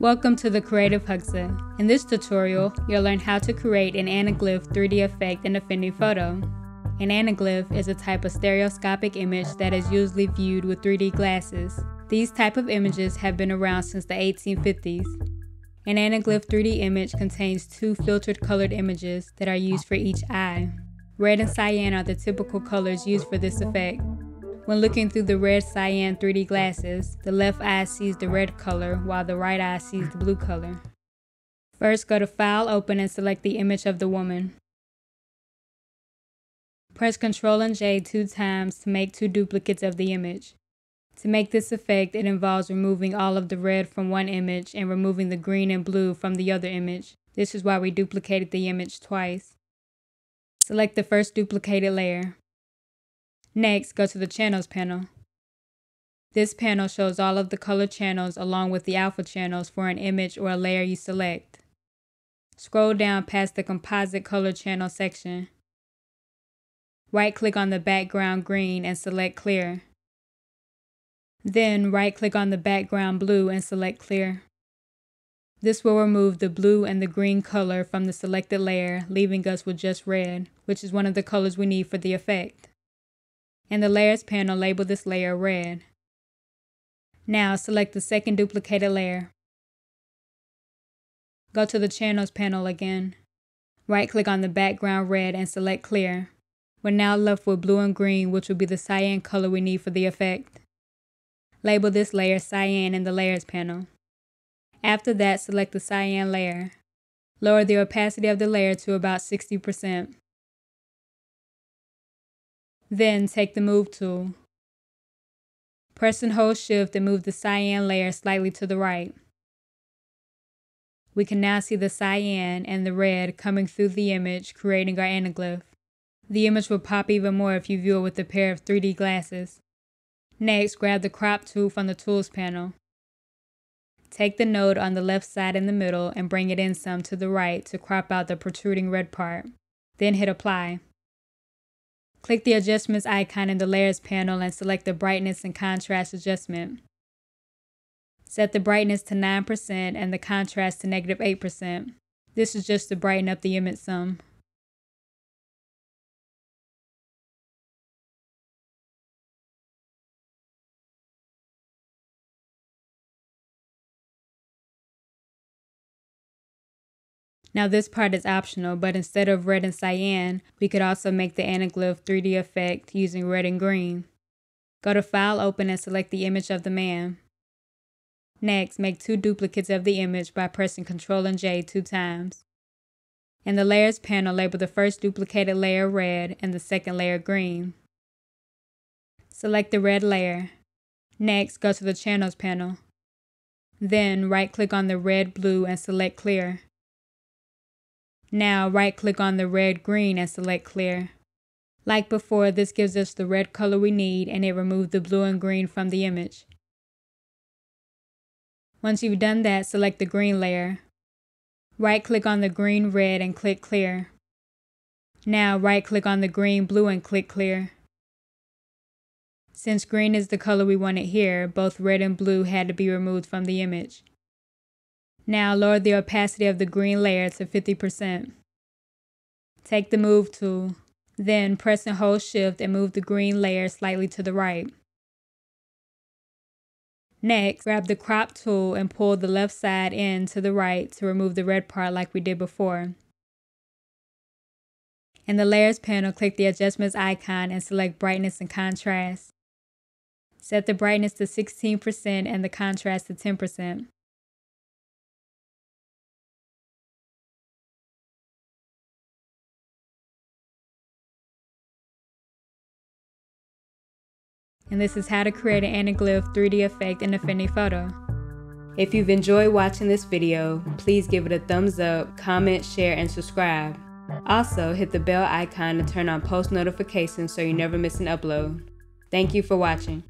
Welcome to the Creative Huxa. In this tutorial, you'll learn how to create an anaglyph 3D effect in Affinity Photo. An anaglyph is a type of stereoscopic image that is usually viewed with 3D glasses. These type of images have been around since the 1850s. An anaglyph 3D image contains two filtered colored images that are used for each eye. Red and cyan are the typical colors used for this effect. When looking through the red-cyan 3D glasses, the left eye sees the red color while the right eye sees the blue color. First, go to File, Open, and select the image of the woman. Press Ctrl and J 2 times to make 2 duplicates of the image. To make this effect, it involves removing all of the red from one image and removing the green and blue from the other image. This is why we duplicated the image twice. Select the first duplicated layer. Next, go to the Channels panel. This panel shows all of the color channels along with the alpha channels for an image or a layer you select. Scroll down past the Composite Color Channel section. Right-click on the background green and select Clear. Then, right-click on the background blue and select Clear. This will remove the blue and the green color from the selected layer, leaving us with just red, which is one of the colors we need for the effect. In the Layers panel, label this layer Red. Now, select the second duplicated layer. Go to the Channels panel again. Right-click on the background Red and select Clear. We're now left with blue and green, which will be the cyan color we need for the effect. Label this layer Cyan in the Layers panel. After that, select the cyan layer. Lower the opacity of the layer to about 60%. Then, take the Move tool. Press and hold Shift and move the cyan layer slightly to the right. We can now see the cyan and the red coming through the image, creating our anaglyph. The image will pop even more if you view it with a pair of 3D glasses. Next, grab the Crop tool from the Tools panel. Take the node on the left side in the middle and bring it in some to the right to crop out the protruding red part. Then hit Apply. Click the Adjustments icon in the Layers panel and select the Brightness and Contrast adjustment. Set the brightness to 9% and the contrast to -8%. This is just to brighten up the image some. Now this part is optional, but instead of red and cyan, we could also make the anaglyph 3D effect using red and green. Go to File, Open, and select the image of the man. Next, make 2 duplicates of the image by pressing Ctrl and J 2 times. In the Layers panel, label the first duplicated layer Red and the second layer Green. Select the red layer. Next, go to the Channels panel. Then, right-click on the red, blue, and select Clear. Now, right-click on the red-green and select Clear. Like before, this gives us the red color we need, and it removed the blue and green from the image. Once you've done that, select the green layer. Right-click on the green-red and click Clear. Now, right-click on the green-blue and click Clear. Since green is the color we wanted here, both red and blue had to be removed from the image. Now, lower the opacity of the green layer to 50%. Take the Move tool. Then, press and hold Shift and move the green layer slightly to the right. Next, grab the Crop tool and pull the left side in to the right to remove the red part like we did before. In the Layers panel, click the Adjustments icon and select Brightness and Contrast. Set the brightness to 16% and the contrast to 10%. And this is how to create an anaglyph 3D effect in Affinity Photo. If you've enjoyed watching this video, please give it a thumbs up, comment, share, and subscribe. Also, hit the bell icon to turn on post notifications so you never miss an upload. Thank you for watching.